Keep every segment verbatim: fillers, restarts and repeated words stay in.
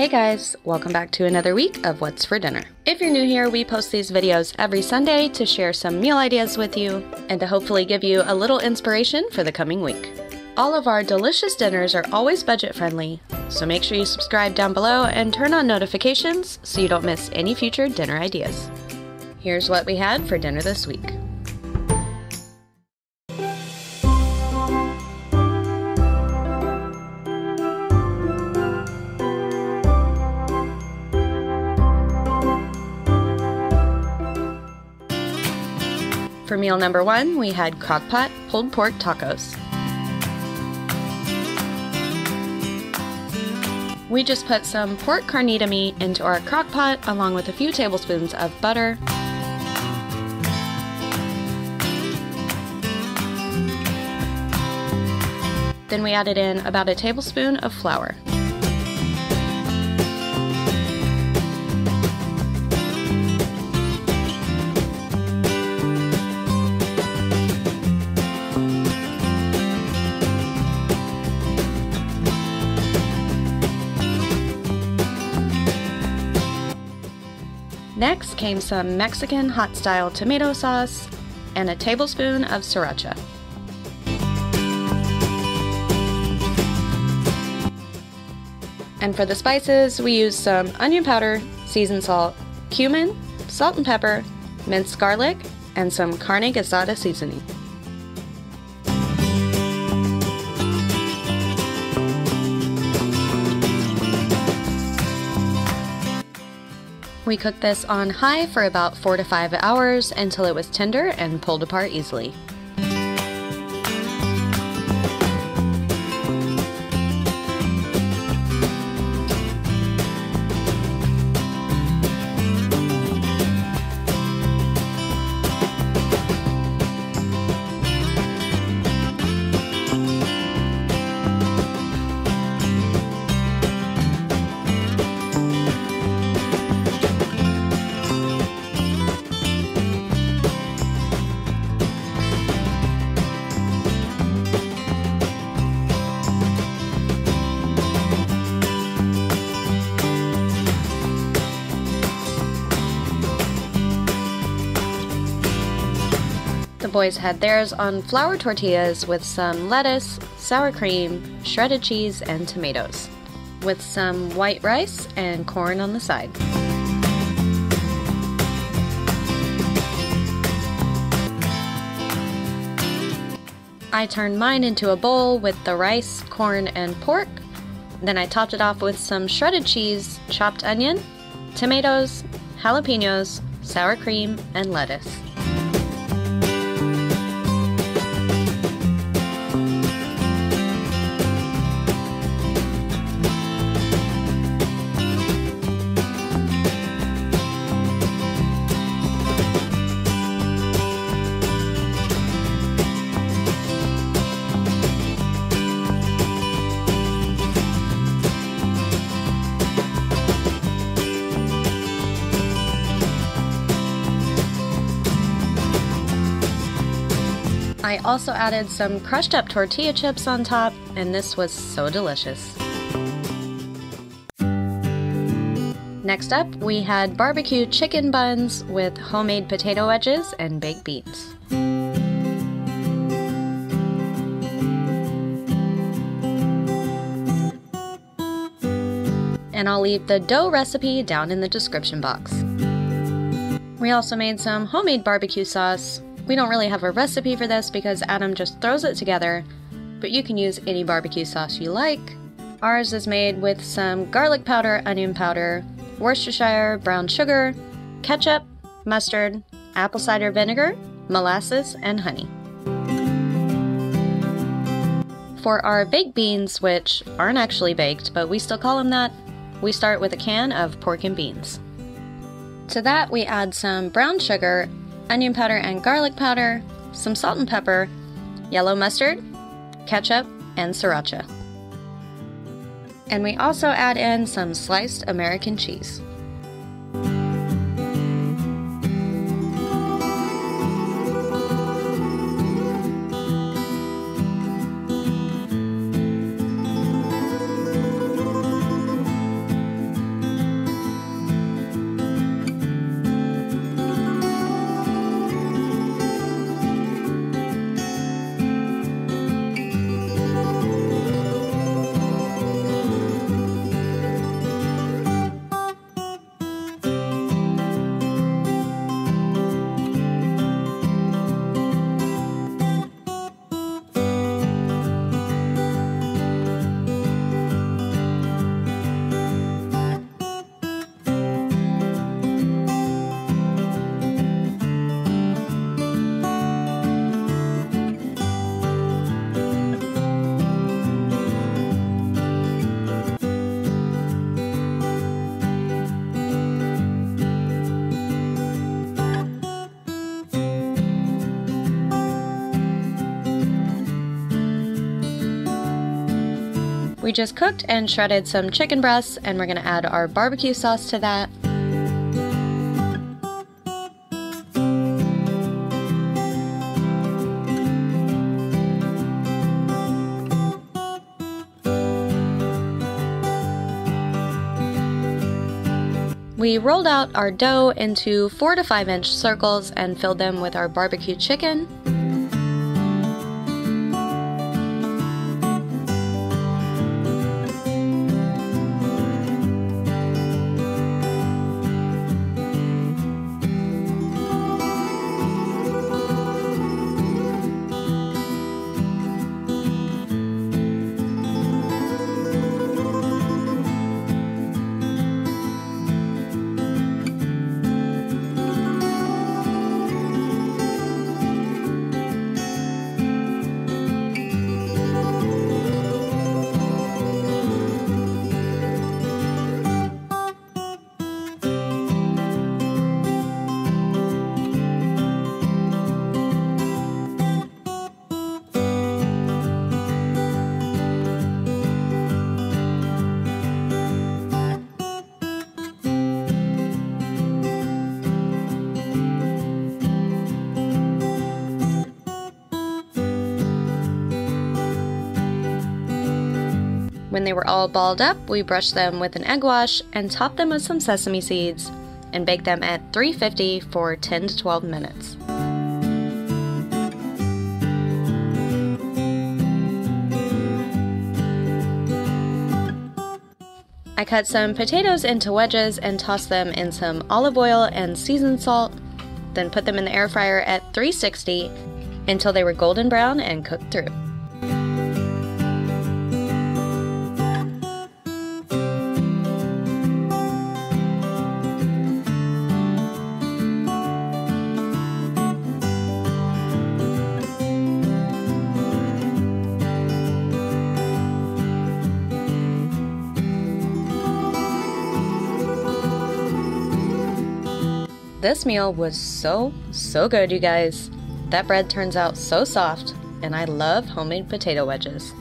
Hey guys, welcome back to another week of What's for Dinner. If you're new here, we post these videos every Sunday to share some meal ideas with you and to hopefully give you a little inspiration for the coming week. All of our delicious dinners are always budget friendly, so make sure you subscribe down below and turn on notifications so you don't miss any future dinner ideas. Here's what we had for dinner this week. For meal number one, we had Crockpot pulled pork tacos. We just put some pork carnita meat into our Crockpot along with a few tablespoons of butter. Then we added in about a tablespoon of flour. Next came some Mexican hot-style tomato sauce and a tablespoon of sriracha. And for the spices, we used some onion powder, seasoned salt, cumin, salt and pepper, minced garlic, and some carne asada seasoning. We cooked this on high for about four to five hours until it was tender and pulled apart easily. The boys had theirs on flour tortillas with some lettuce, sour cream, shredded cheese, and tomatoes, with some white rice and corn on the side. I turned mine into a bowl with the rice, corn, and pork. Then I topped it off with some shredded cheese, chopped onion, tomatoes, jalapenos, sour cream, and lettuce. I also added some crushed up tortilla chips on top, and this was so delicious. Next up, we had barbecue chicken buns with homemade potato wedges and baked beans. And I'll leave the dough recipe down in the description box. We also made some homemade barbecue sauce. We don't really have a recipe for this because Adam just throws it together, but you can use any barbecue sauce you like. Ours is made with some garlic powder, onion powder, Worcestershire brown sugar, ketchup, mustard, apple cider vinegar, molasses, and honey. For our baked beans, which aren't actually baked, but we still call them that, we start with a can of pork and beans. To that we add some brown sugar, onion powder and garlic powder, some salt and pepper, yellow mustard, ketchup, and sriracha. And we also add in some sliced American cheese. we just cooked and shredded some chicken breasts, and we're gonna add our barbecue sauce to that. We rolled out our dough into four to five inch circles and filled them with our barbecue chicken. When they were all balled up, we brushed them with an egg wash and topped them with some sesame seeds and baked them at three fifty for ten to twelve minutes. I cut some potatoes into wedges and tossed them in some olive oil and seasoned salt, then put them in the air fryer at three sixty until they were golden brown and cooked through. This meal was so, so good, you guys. That bread turns out so soft, and I love homemade potato wedges.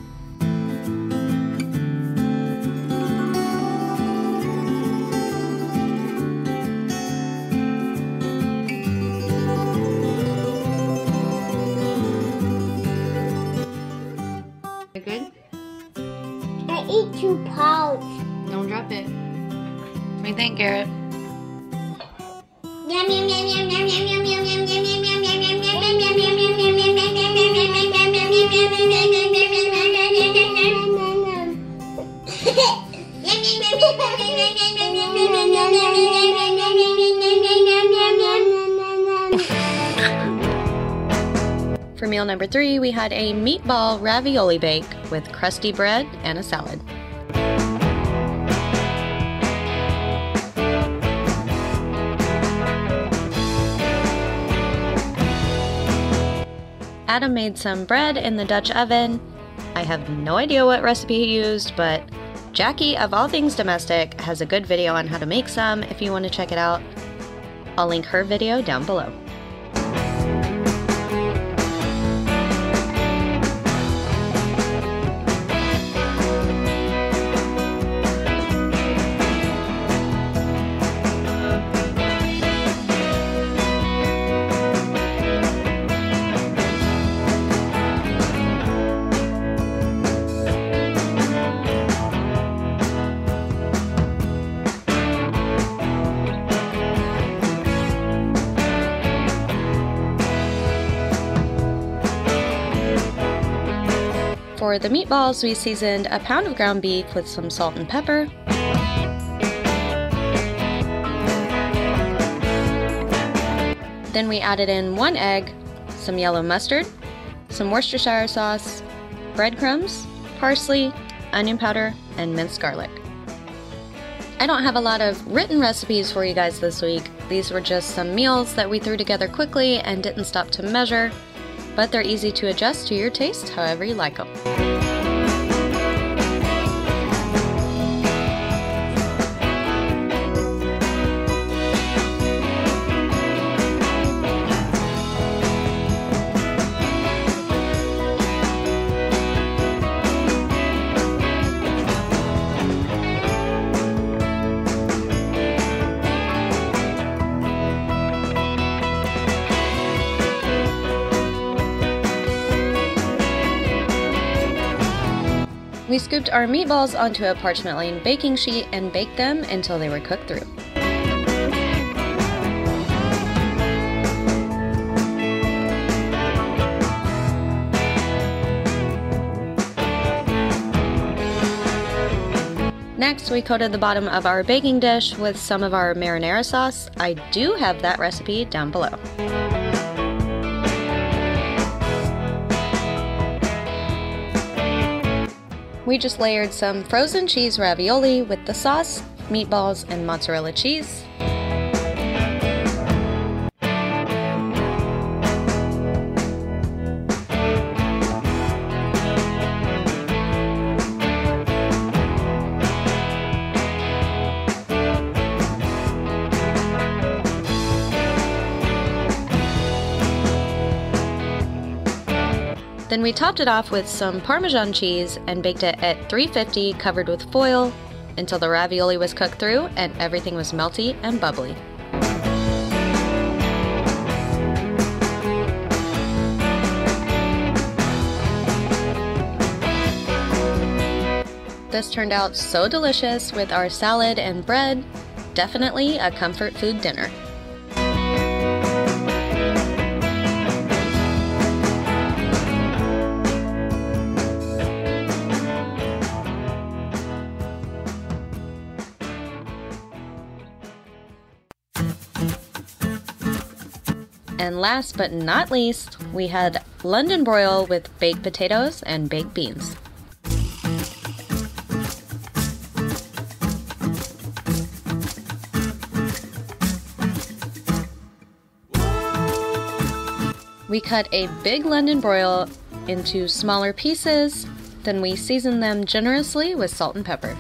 You good? I ate two pouch. Don't drop it. What do you think, Garrett? Yum, yum, yum, yum, yum, yum, yum, yum, yum, yum, yum, yum, yum, yum, yum, yum, yum, yum, yum, yum, yum, yum, For meal number three, we had a meatball ravioli bake with crusty bread and a salad. Adam made some bread in the Dutch oven. I have no idea what recipe he used, but Jackie of All Things Domestic has a good video on how to make some if you want to check it out. I'll link her video down below. For the meatballs, we seasoned a pound of ground beef with some salt and pepper. Then we added in one egg, some yellow mustard, some Worcestershire sauce, breadcrumbs, parsley, onion powder, and minced garlic. I don't have a lot of written recipes for you guys this week. These were just some meals that we threw together quickly and didn't stop to measure. But they're easy to adjust to your taste however you like them. We scooped our meatballs onto a parchment lined baking sheet and baked them until they were cooked through. Next, we coated the bottom of our baking dish with some of our marinara sauce. I do have that recipe down below. We just layered some frozen cheese ravioli with the sauce, meatballs, and mozzarella cheese. Then we topped it off with some Parmesan cheese and baked it at three fifty covered with foil until the ravioli was cooked through and everything was melty and bubbly. This turned out so delicious with our salad and bread. Definitely a comfort food dinner. And last but not least, we had London broil with baked potatoes and baked beans. We cut a big London broil into smaller pieces, then we seasoned them generously with salt and pepper.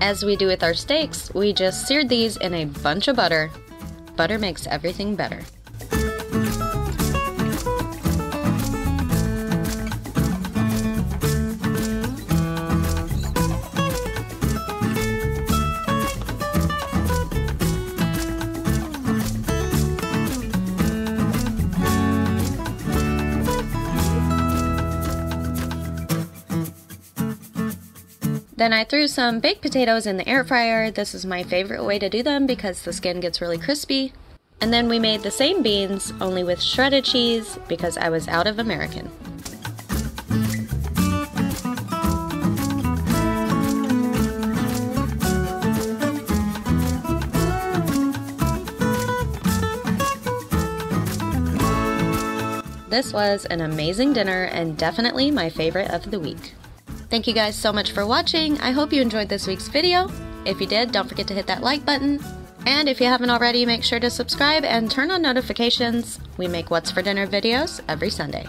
As we do with our steaks, we just seared these in a bunch of butter. Butter makes everything better. Then I threw some baked potatoes in the air fryer. This is my favorite way to do them because the skin gets really crispy. And then we made the same beans, only with shredded cheese because I was out of American. This was an amazing dinner and definitely my favorite of the week. Thank you guys so much for watching. I hope you enjoyed this week's video. If you did, don't forget to hit that like button. And if you haven't already, make sure to subscribe and turn on notifications. We make What's for Dinner videos every Sunday.